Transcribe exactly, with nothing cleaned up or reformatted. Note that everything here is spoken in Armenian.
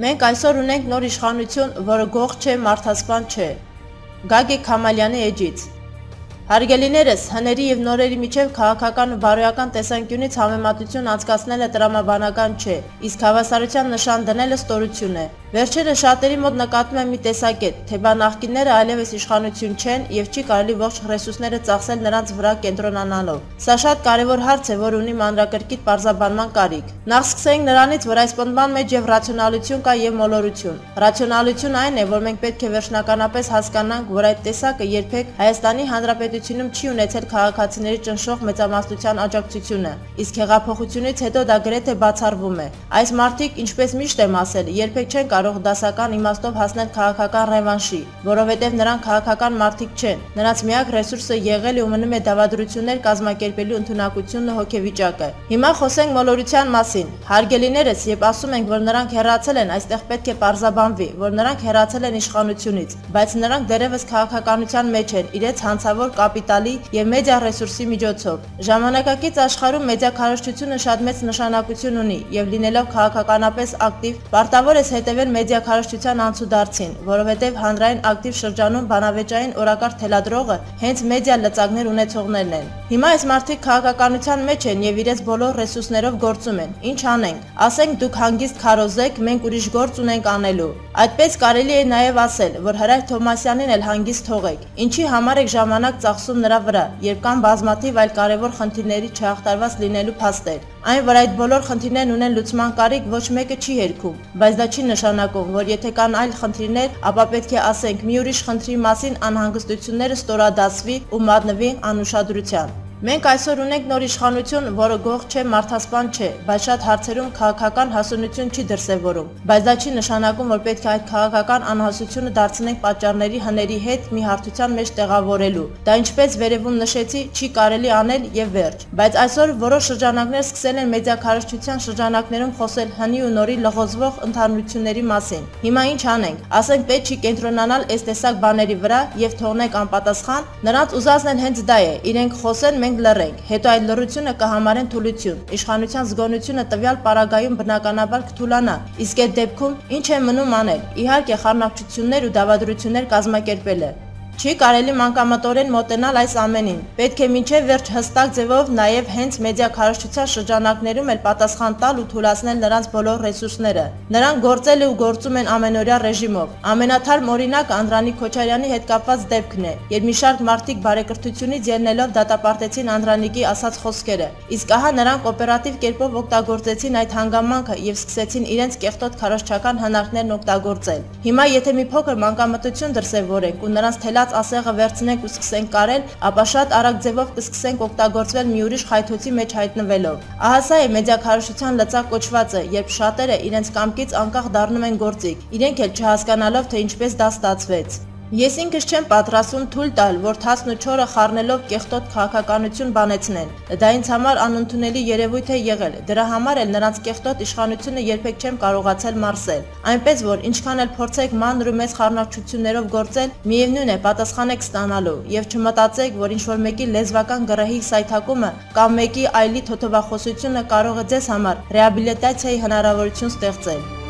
Մենք այսօր ունենք նոր իշխանություն, որը գող չէ, մարդասպան չէ։ Գագիկ Քամալյանի էջից։ Հարգելիներս, հների եւ նորերի միջև քաղաքական ու բարոյական տեսանկյունից համեմատություն անցկացնելը տրամաբանական չէ, իսկ հավասարության նշան դնելը ստորություն է։ Վերջերս շատերի մոտ նկատում եմ մի տեսակետ, թե բանակիները այլևս իշխանություն չեն եւ չի կարելի ողջ ռեսուրսները ծախսել նրանց վրա կենտրոնանալով։ Սա շատ կարևոր հարց է, որ ունի մանրակրկիտ բարձաբանման կարիք։ Նախ սկսենք նրանից, որ այս պնդման մեջ եւ ռացիոնալություն կա եւ մոլորություն։ Ռացիոնալություն այն է, որ մենք պետք է վերջնականապես հասկանանք, որ այդ տեսակը երբեք Հայաստանի Հանրապետությունում չի ունեցել քաղաքացիների ճնշող մեծամասնության աջակցությունը, իսկ հեղափոխությունից հետո դա գրեթե բացառվում է։ Այս մարտիկ, ինչպես միշտ եմ ասել, երբեք չեն կարող դասական իմաստով հասնել քաղաքական ռևանշի, որովհետև նրանք քաղաքական մարտիկ չեն։ Նրանց միակ ռեսուրսը եղել ու մնում է դավադրություններ կազմակերպելու ընդունակությունն ու հոգեվիճակը։ Հիմա խոսենք մոլորության մասին։ Հարգելիներս, երբ ասում ենք, որ նրանք հեռացել են, այստեղ պետք է պարզաբանվի, որ նրանք հեռացել են իշխանությունից, բայց նրանք դեռևս քաղաքականության մեջ են, իրենց հանցավոր կապիտալի եւ մեդիա ռեսուրսի միջոցով։ Ժամանակակից աշխարհում մեդիա քարոզչությունը շատ մեծ նշանակություն ունի եւ լինելով քաղաքականապես ակտիվ, պարտավոր ես հետեւել մեդիա քարոզչության անցուդարձին, որովհետեւ հանրային ակտիվ շրջանում բանավեճային օրակարգ թելադրողը հենց մեդիա լծակներ ունեցողներն են։ Հիմա այս մարդիկ քաղաքականության մեջ են եւ իրենց բոլոր ռեսուրսներով գործում են։ Ինչ անենք։ Ասենք դուք հանգիստ քարոզեք, մենք ուրիշ գործ ունենք անելու։ Այդպես կարելի է նաեւ ասել, որ Հրայր Թոմասյանին էլ հանգիստ թողեք։ Ինչի համար եք ժամանակ ծախսում նրա վրա, երբ կան բազմաթիվ այլ կարևոր խնդիրների չհաղթարված լինելու փաստեր։ Այն, որ այդ բոլոր խնդիրներն ունեն լուծման կարիք, ոչ մեկը չի հերքում, բայց դա չի նշանակում, որ եթե կան այլ խնդիրներ, ապա պետք է ասենք մի ուրիշ խնդրի մասին անհանգստությունները ստորադասվի ու մատնվի անուշադրության։ Մենք այսօր ունենք նոր իշխանություն, որը գող չէ, մարդասպան չէ, բայց շատ հարցերում քաղաքական հասունություն չի դրսևորում, բայց դա չի նշանակում, որ պետք է այդ քաղաքական անհասությունը դարձնենք պատճառների հների հետ մի հարթության մեջ տեղավորելու։ Դա ինչպես վերևում նշեցի, չի կարելի անել եւ վերջ, բայց այսօր որոշ շրջանակներ սկսել են մեդիա քարոզչության շրջանակներում խոսել հնի ու նորի լղոզվող ընդհանրությունների մասին։ Հիմա ինչ անենք։ Ասենք պետք չի կենտրոնանալ այս տեսակ բաների վրա եւ թողնենք անպատասխան, նրանց ուզածն էլ հենց դա է, իրենք խոսեն լռենք, հետո այդ լռությունը կհամարեն թուլություն, իշխանության զգոնությունը տվյալ պարագայում բնականաբար կթուլանա, իսկ այդ դեպքում ինչ է մնում անել, իհարկե խառնակցություններ ու դավադրություններ կազմակերպելը։ Չի կարելի մանկամտորեն մոտենալ այս ամենին։ Պետք է մինչև վերջ հստակ ձևով նաև հենց մեդիա քարոզչության շրջանակներում էլ պատասխան տալ ու թուլացնել նրանց բոլոր ռեսուրսները։ Նրանք գործել ու գործում են ամենօրյա ռեժիմով։ Ամենաթարմ օրինակը Անդրանիկ Քոչարյանի հետ կապված դեպքն է, երբ մի շարք մարտիկ բարեկրթությունից ելնելով դատապարտեցին Անդրանիկի ասած խոսքերը։ Իսկ ահա նրանք օպերատիվ կերպով օգտագործեցին այդ հանգամանքը եւ սկսեցին իրենց կեղտոտ քարոզչական հնարքներն օգտագործել։ Հիմա եթե մի փոքր մանկամտություն դրսևորենք ու նրանց թելա ասեղը վերցնենք ու սկսենք կարել, ապա շատ արագ ձևով կսկսենք օգտագործվել մի ուրիշ խայթոցի մեջ հայտնվելով։ Ահա սա է մեդիա քարոզչության լծակ կոչվածը, երբ շատերը իրենց կամքից անկախ դառնում են գործիք, իրենք էլ չհասկանալով, թե ինչպես դա ստացվեց։ Ես ինքս չեմ պատրաստվում թույլ տալ, որ թասն ու չորը խառնելով կեղտոտ քաղաքականություն բանեցնեն։ Դա ինձ համար անընդունելի երևույթ է եղել։ Դրա համար էլ նրանց կեղտոտ իշխանությունը երբեք չեմ կարողացել մարսել։ Այնպես որ ինչքան էլ փորձեք մանր ու մեծ խառնարչություններով գործել, միևնույն է պատասխան եք ստանալու եւ չմտածեք, որ ինչ որ մեկի լեզվական գրահի սայթակումը կամ մեկի այլի թոթովախոսությունը կարող է ձեզ համար ռեաբիլիտացիայի հնարավորություն ստեղծել։